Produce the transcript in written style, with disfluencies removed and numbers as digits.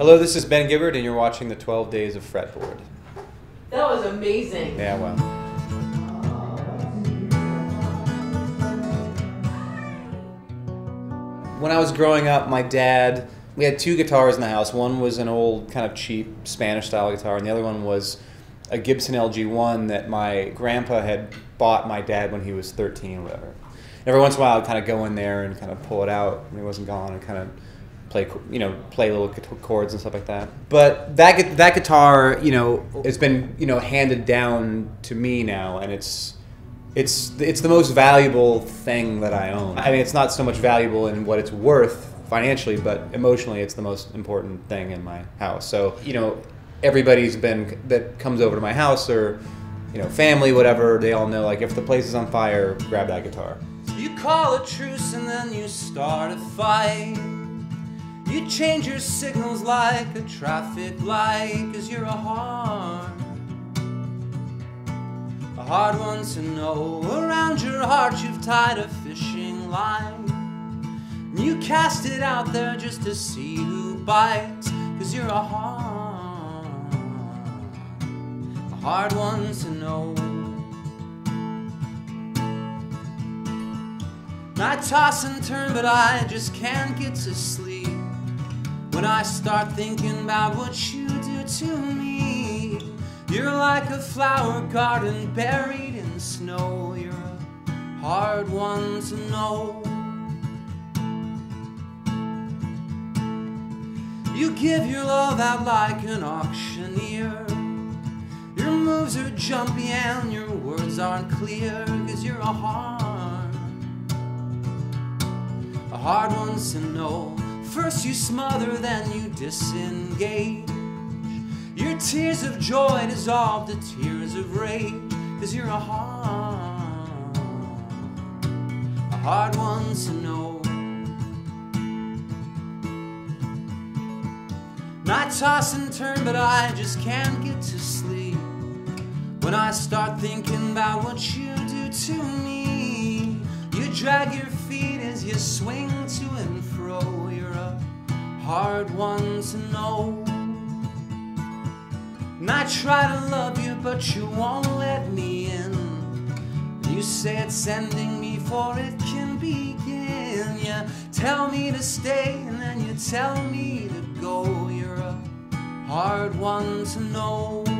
Hello, this is Ben Gibbard, and you're watching the 12 Days of Fretboard. That was amazing. Yeah, well. When I was growing up, my dad, we had two guitars in the house. One was an old kind of cheap Spanish-style guitar, and the other one was a Gibson LG-1 that my grandpa had bought my dad when he was 13 or whatever. And every once in a while, I'd kind of go in there and kind of pull it out when he wasn't gone and kind of play little chords and stuff like that. But that guitar, it's been handed down to me now, and it's the most valuable thing that I own. I mean, it's not so much valuable in what it's worth financially, but emotionally, it's the most important thing in my house. So everybody's been that comes over to my house or family, whatever, they all know like if the place is on fire, grab that guitar. You call a truce and then you start a fight. You change your signals like a traffic light, 'cause you're a hard one to know. Around your heart you've tied a fishing line, and you cast it out there just to see who bites, 'cause you're a hard one to know. And I toss and turn, but I just can't get to sleep when I start thinking about what you do to me. You're like a flower garden buried in snow. You're a hard one to know. You give your love out like an auctioneer. Your moves are jumpy and your words aren't clear, 'cause you're a hard one to know. First you smother, then you disengage. Your tears of joy dissolve to tears of rage, 'cause you're a hard one to know. And I toss and turn, but I just can't get to sleep when I start thinking about what you do to me. You drag your feet as you swing to and fro. Hard one to know. And I try to love you, but you won't let me in. You say it's ending before it can begin. You tell me to stay and then you tell me to go. You're a hard one to know.